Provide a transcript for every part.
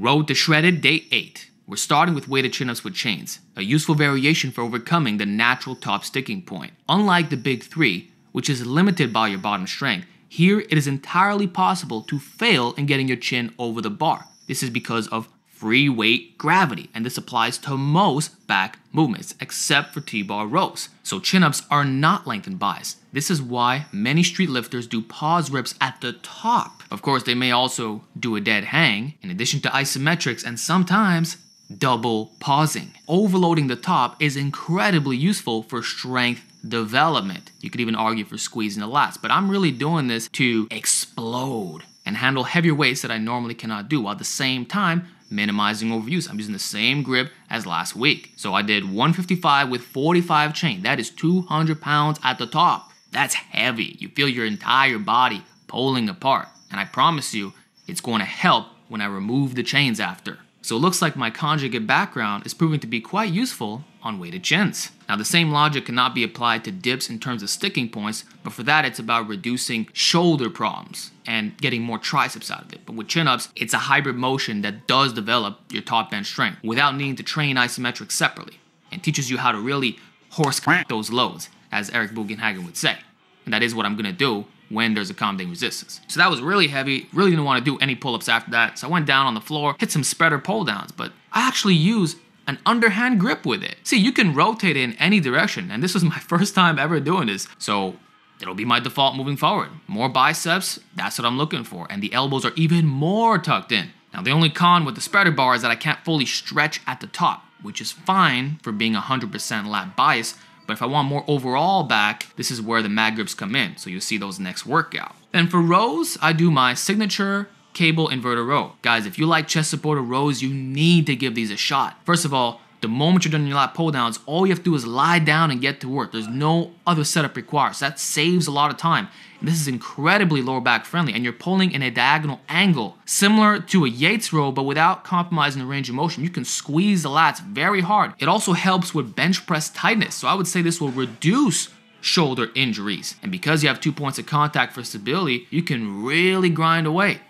Row to shredded, day 8. We're starting with weighted chin-ups with chains, a useful variation for overcoming the natural top sticking point. Unlike the big 3, which is limited by your bottom strength, here it is entirely possible to fail in getting your chin over the bar. This is because of free weight gravity, and this applies to most back movements except for T-bar rows. So chin-ups are not lengthened buys. This is why many street lifters do pause reps at the top. Of course, they may also do a dead hang, in addition to isometrics and sometimes double pausing. Overloading the top is incredibly useful for strength development. You could even argue for squeezing the lats, but I'm really doing this to explode and handle heavier weights that I normally cannot do, while at the same time minimizing overuse. I'm using the same grip as last week. So I did 155 with 45 chain. That is 200 pounds at the top. That's heavy. You feel your entire body pulling apart. And I promise you, it's going to help when I remove the chains after. So it looks like my conjugate background is proving to be quite useful on weighted chins. Now the same logic cannot be applied to dips in terms of sticking points, but for that it's about reducing shoulder problems and getting more triceps out of it. But with chin-ups, it's a hybrid motion that does develop your top bench strength without needing to train isometrics separately, and teaches you how to really horse those loads, as Eric Bugenhagen would say. And that is what I'm gonna do when there's accommodating resistance. So that was really heavy, really didn't wanna do any pull-ups after that, so I went down on the floor, hit some spreader pull-downs, but I actually used an underhand grip with it. See, you can rotate in any direction, and this was my first time ever doing this, so it'll be my default moving forward. More biceps, that's what I'm looking for, and the elbows are even more tucked in. Now, the only con with the spreader bar is that I can't fully stretch at the top, which is fine for being 100% lat bias, but if I want more overall back, this is where the mag grips come in, so you'll see those next workout. Then for rows, I do my signature cable inverted row. Guys, if you like chest supported rows, you need to give these a shot. First of all, the moment you're done your lat pull downs, all you have to do is lie down and get to work. There's no other setup required, so that saves a lot of time. And this is incredibly lower back friendly, and you're pulling in a diagonal angle, similar to a Yates row, but without compromising the range of motion. You can squeeze the lats very hard. It also helps with bench press tightness, so I would say this will reduce shoulder injuries. And because you have 2 points of contact for stability, you can really grind away.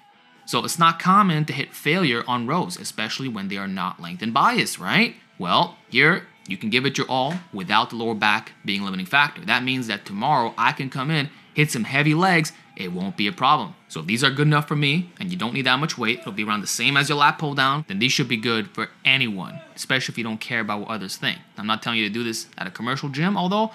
So it's not common to hit failure on rows, especially when they are not lengthened bias, right? Well, here you can give it your all without the lower back being a limiting factor. That means that tomorrow I can come in, hit some heavy legs, it won't be a problem. So if these are good enough for me and you don't need that much weight, it'll be around the same as your lat pull down, then these should be good for anyone, especially if you don't care about what others think. I'm not telling you to do this at a commercial gym, although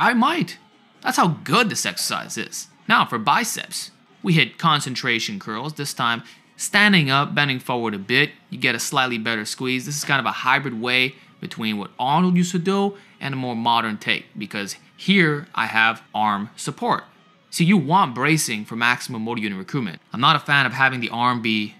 I might. That's how good this exercise is. Now for biceps. We hit concentration curls, this time standing up, bending forward a bit. You get a slightly better squeeze. This is kind of a hybrid way between what Arnold used to do and a more modern take, because here I have arm support. See, you want bracing for maximum motor unit recruitment. I'm not a fan of having the arm be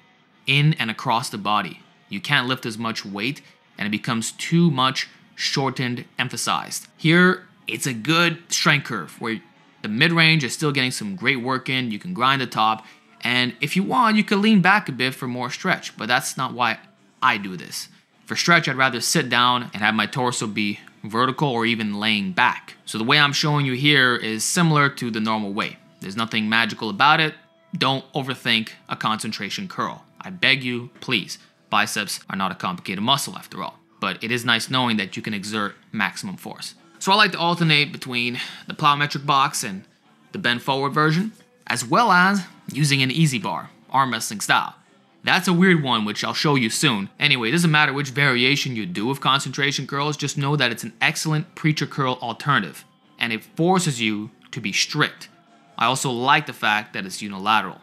in and across the body. You can't lift as much weight and it becomes too much shortened, emphasized. Here, it's a good strength curve where the mid-range is still getting some great work in, you can grind the top, and if you want, you can lean back a bit for more stretch, but that's not why I do this. For stretch, I'd rather sit down and have my torso be vertical or even laying back. So the way I'm showing you here is similar to the normal way. There's nothing magical about it. Don't overthink a concentration curl. I beg you, please. Biceps are not a complicated muscle after all, but it is nice knowing that you can exert maximum force. So I like to alternate between the plyometric box and the bend forward version, as well as using an easy bar, arm wrestling style. That's a weird one, which I'll show you soon. Anyway, it doesn't matter which variation you do of concentration curls, just know that it's an excellent preacher curl alternative, and it forces you to be strict. I also like the fact that it's unilateral.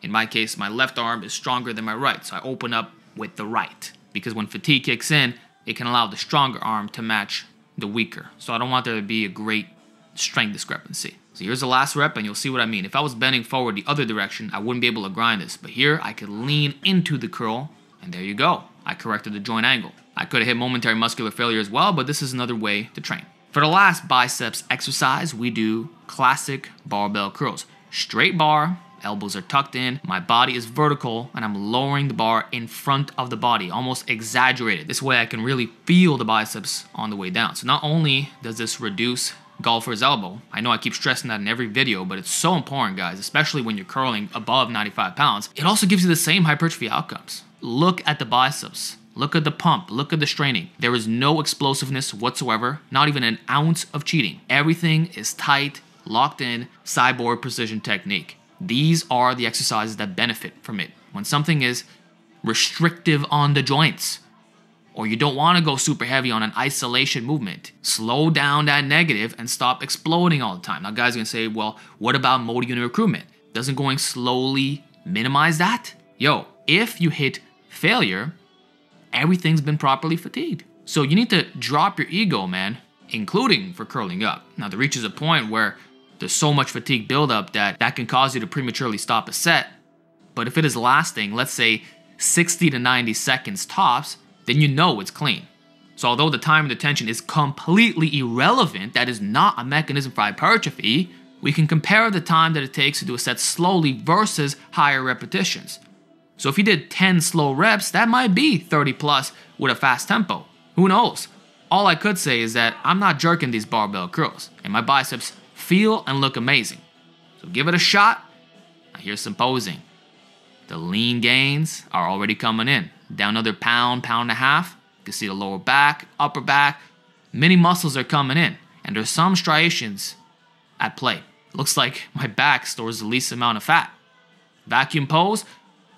In my case, my left arm is stronger than my right, so I open up with the right, because when fatigue kicks in, it can allow the stronger arm to match the weaker. So I don't want there to be a great strength discrepancy. So here's the last rep and you'll see what I mean. If I was bending forward the other direction, I wouldn't be able to grind this, but here I could lean into the curl and there you go. I corrected the joint angle. I could have hit momentary muscular failure as well, but this is another way to train. For the last biceps exercise, we do classic barbell curls. Straight bar, elbows are tucked in, my body is vertical, and I'm lowering the bar in front of the body, almost exaggerated. This way I can really feel the biceps on the way down. So not only does this reduce golfer's elbow, I know I keep stressing that in every video, but it's so important, guys, especially when you're curling above 95 pounds. It also gives you the same hypertrophy outcomes. Look at the biceps. Look at the pump. Look at the straining. There is no explosiveness whatsoever, not even an ounce of cheating. Everything is tight, locked in, cyborg precision technique. These are the exercises that benefit from it. When something is restrictive on the joints, or you don't want to go super heavy on an isolation movement, slow down that negative and stop exploding all the time. Now guys are gonna say, well, what about motor unit recruitment? Doesn't going slowly minimize that? Yo, if you hit failure, everything's been properly fatigued. So you need to drop your ego, man, including for curling up. Now there reaches a point where there's so much fatigue buildup that can cause you to prematurely stop a set. But if it is lasting, let's say 60 to 90 seconds tops, then you know it's clean. So although the time and the tension is completely irrelevant, that is not a mechanism for hypertrophy, we can compare the time that it takes to do a set slowly versus higher repetitions. So if you did 10 slow reps, that might be 30 plus with a fast tempo. Who knows? All I could say is that I'm not jerking these barbell curls, and my biceps feel and look amazing. So give it a shot. Now here's some posing. The lean gains are already coming in. Down another pound, pound and a half. You can see the lower back, upper back. Many muscles are coming in, and there's some striations at play. Looks like my back stores the least amount of fat. Vacuum pose.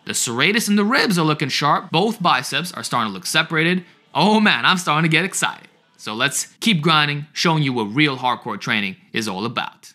The serratus and the ribs are looking sharp. Both biceps are starting to look separated. Oh man, I'm starting to get excited. So let's keep grinding, showing you what real hardcore training is all about.